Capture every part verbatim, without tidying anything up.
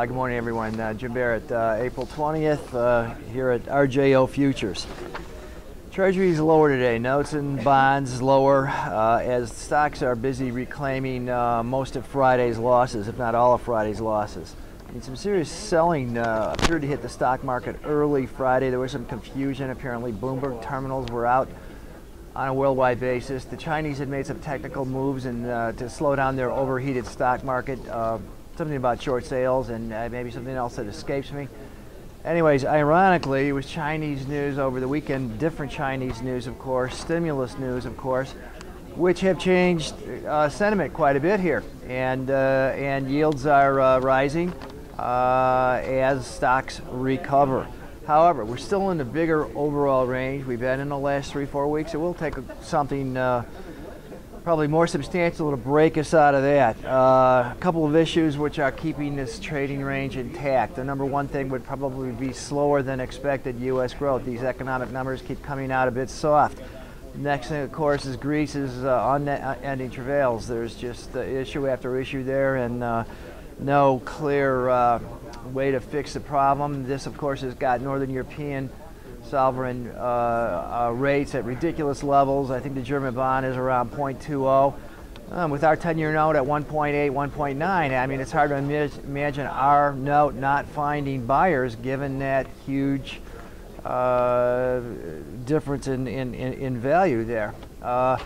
Uh, good morning, everyone. Uh, Jim Barrett, uh, April twentieth, uh, here at R J O Futures. Treasuries lower today. Notes and bonds lower uh, as stocks are busy reclaiming uh, most of Friday's losses, if not all of Friday's losses. I mean, some serious selling uh, appeared to hit the stock market early Friday. There was some confusion. Apparently, Bloomberg terminals were out on a worldwide basis. The Chinese had made some technical moves and uh, to slow down their overheated stock market. Uh, something about short sales and uh, maybe something else that escapes me. Anyways, ironically, it was Chinese news over the weekend, different Chinese news, of course, stimulus news, of course, which have changed uh, sentiment quite a bit here. And, uh, and yields are uh, rising uh, as stocks recover. However, we're still in the bigger overall range we've been in the last three, four weeks. It will take something uh, probably more substantial to break us out of that. Uh, a couple of issues which are keeping this trading range intact. The number one thing would probably be slower than expected U S growth. These economic numbers keep coming out a bit soft. Next thing, of course, is Greece's uh, unending travails. There's just uh, issue after issue there, and uh, no clear uh, way to fix the problem. This, of course, has got Northern European sovereign uh, uh, rates at ridiculous levels. I think the German bond is around zero point two zero. Um, with our ten-year note at one point eight, one point nine, I mean, it's hard to imag imagine our note not finding buyers given that huge uh, difference in, in, in value there. Uh,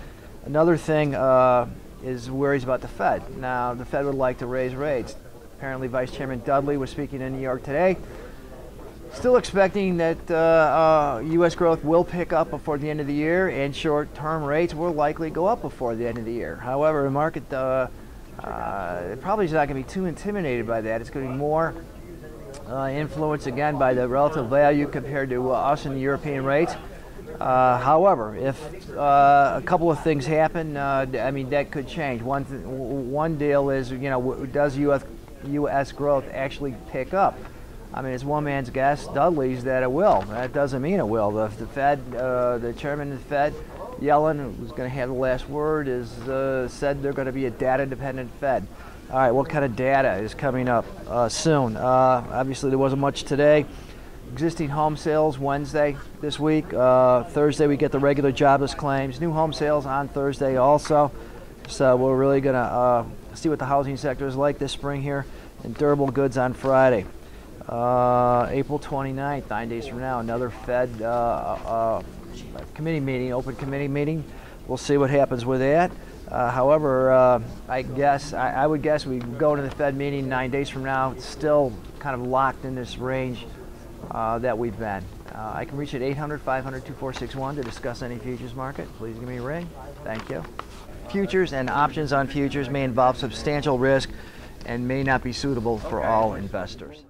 another thing uh, is worries about the Fed. Now, the Fed would like to raise rates. Apparently, Vice Chairman Dudley was speaking in New York today. Still expecting that uh, uh, U S growth will pick up before the end of the year, and short-term rates will likely go up before the end of the year. However, the market uh, uh, probably is not going to be too intimidated by that. It's going to be more uh, influenced, again, by the relative value compared to uh, us and the European rates. Uh, however, if uh, a couple of things happen, uh, I mean, that could change. One, th one deal is, you know, w does U S growth actually pick up? I mean, it's one man's guess, Dudley's, that it will. That doesn't mean it will. The, the Fed, uh, the chairman of the Fed, Yellen, who's going to have the last word, is uh, said they're going to be a data-dependent Fed. All right, what kind of data is coming up uh, soon? Uh, obviously, there wasn't much today. Existing home sales Wednesday this week. Uh, Thursday, we get the regular jobless claims. New home sales on Thursday also. So we're really going to uh, see what the housing sector is like this spring here. And durable goods on Friday. Uh, April twenty-ninth, nine days from now, another Fed uh, uh, committee meeting, open committee meeting. We'll see what happens with that. Uh, however, uh, I guess I, I would guess we go into the Fed meeting nine days from now, still kind of locked in this range uh, that we've been. Uh, I can reach at eight hundred, five hundred, two four six one to discuss any futures market. Please give me a ring. Thank you. Futures and options on futures may involve substantial risk and may not be suitable for all investors.